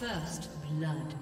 First blood.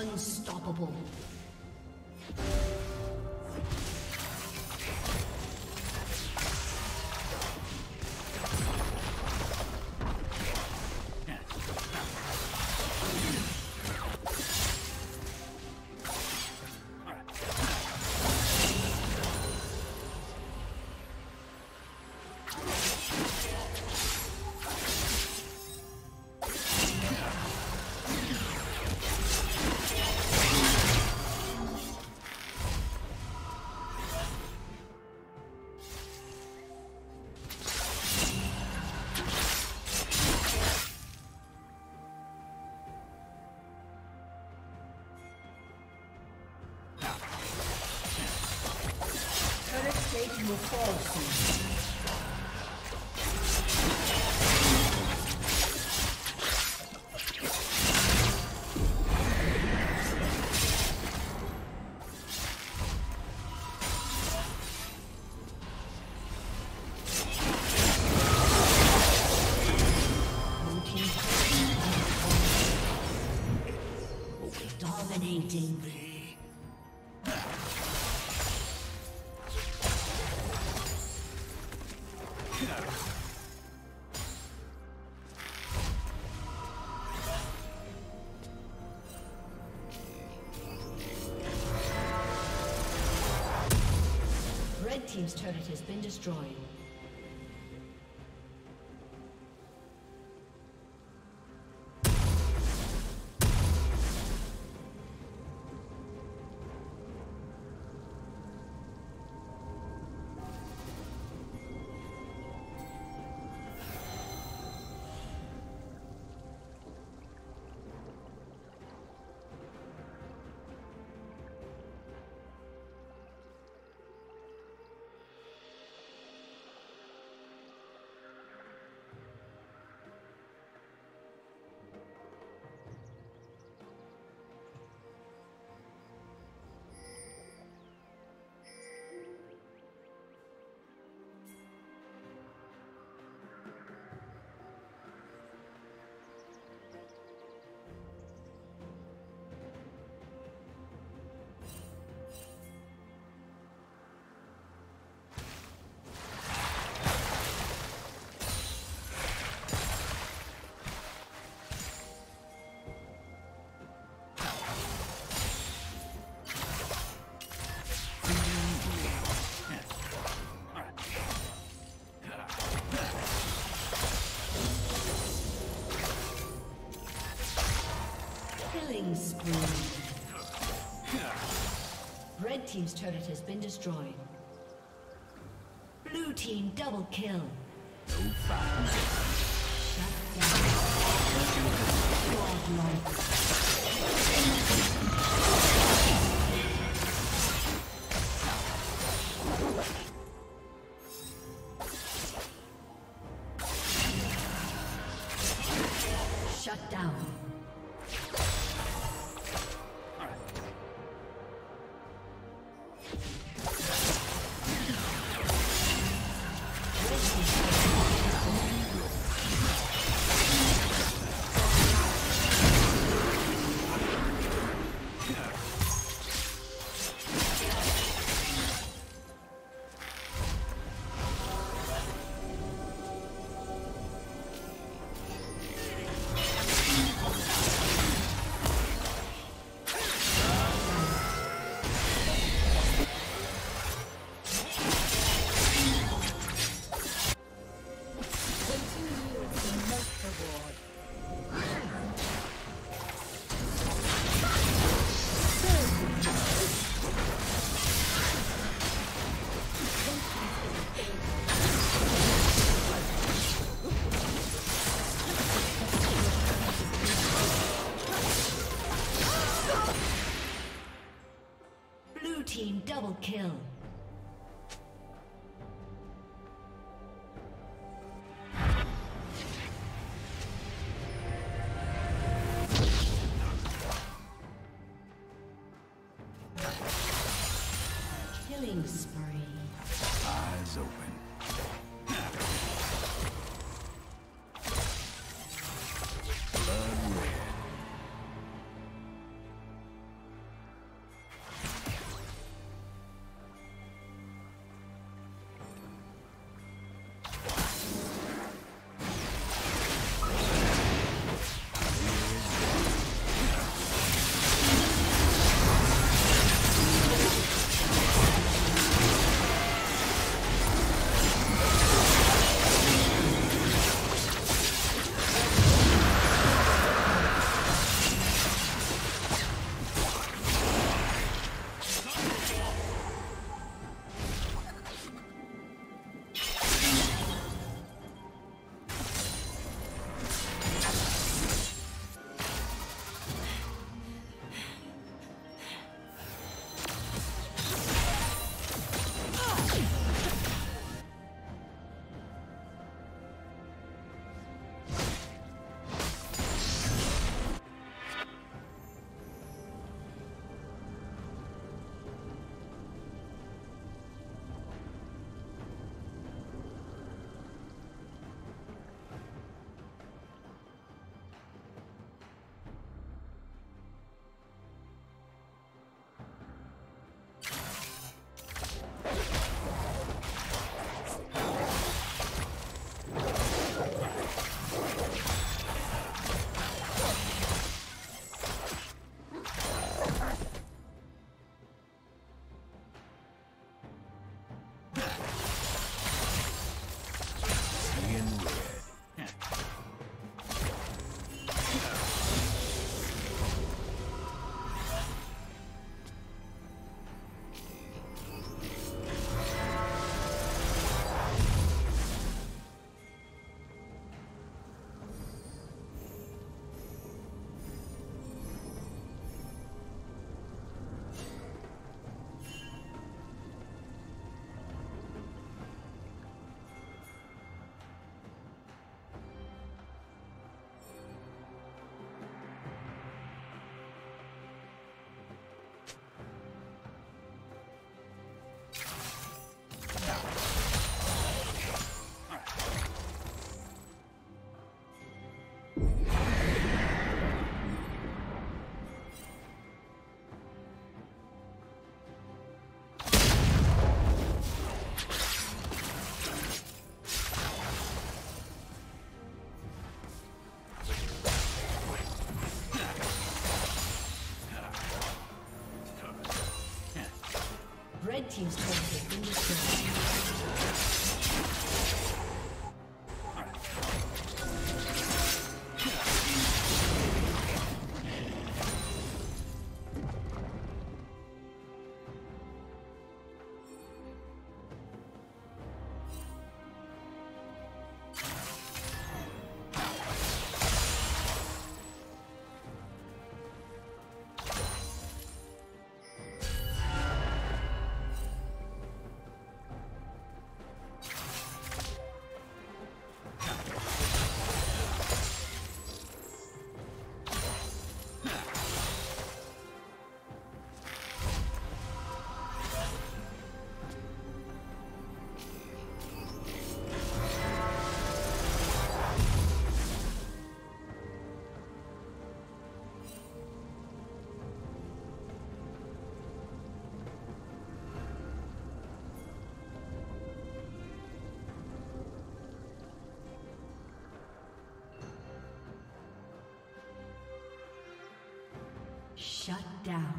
Unstoppable. We'll fall soon. Dominating. Team's turret has been destroyed. Killing spree. Red team's turret has been destroyed. Blue team double kill. No fun. Shut down. Shut down. Kill. Killing spree. Eyes open. Team's turret has been destroyed. Shut down.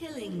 Killing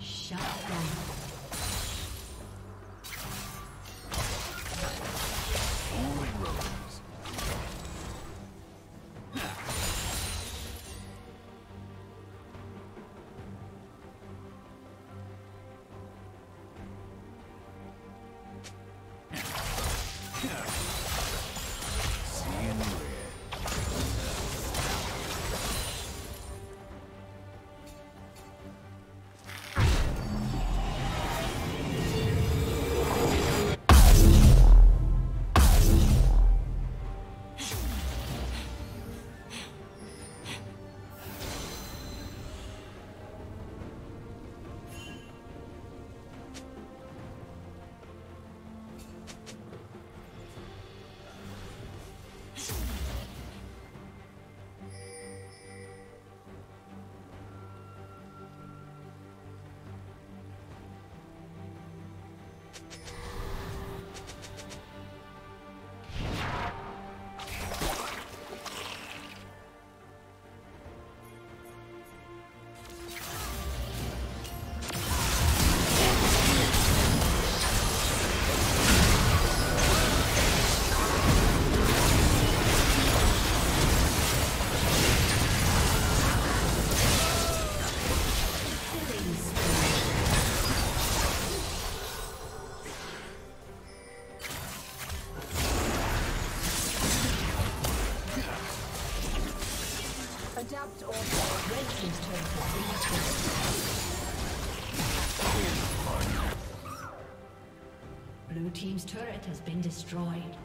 Shut down. Only roads. Adapt or red team's turret has been destroyed. Blue team's turret has been destroyed.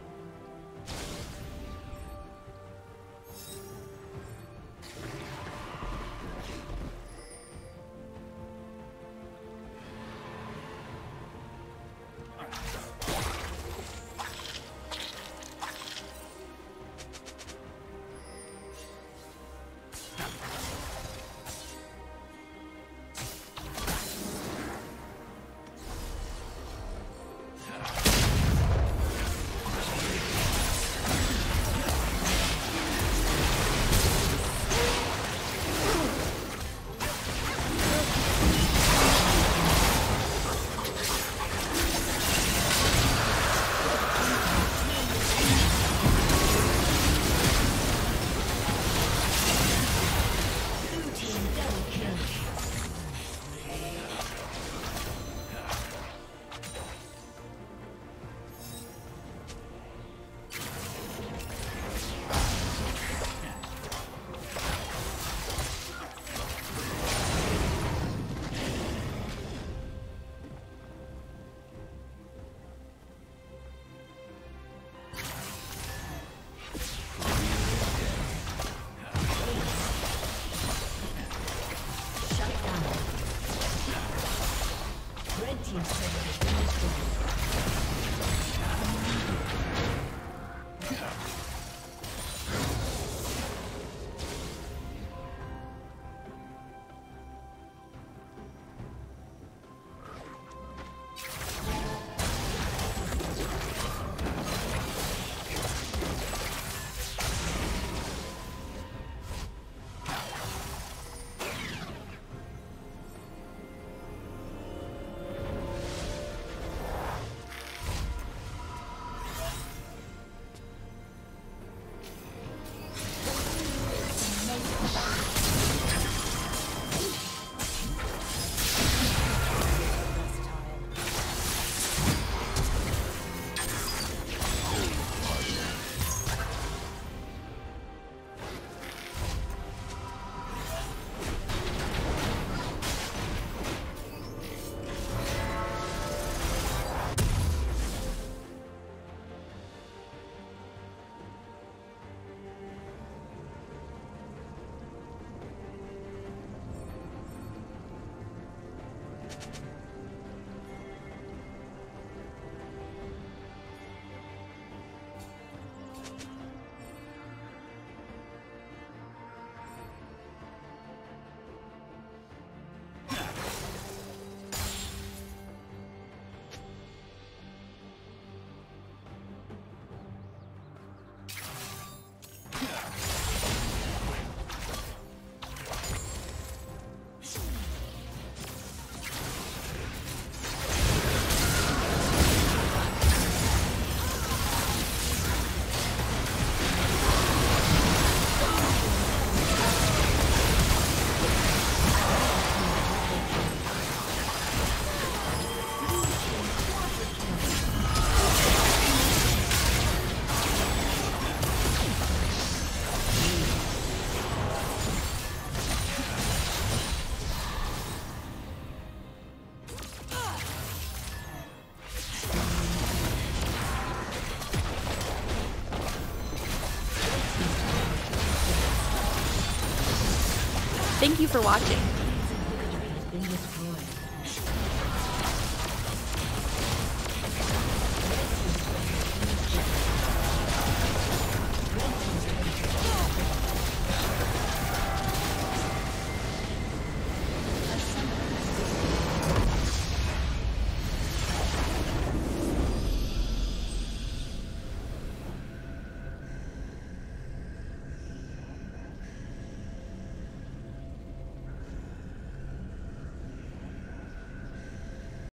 Thank you for watching.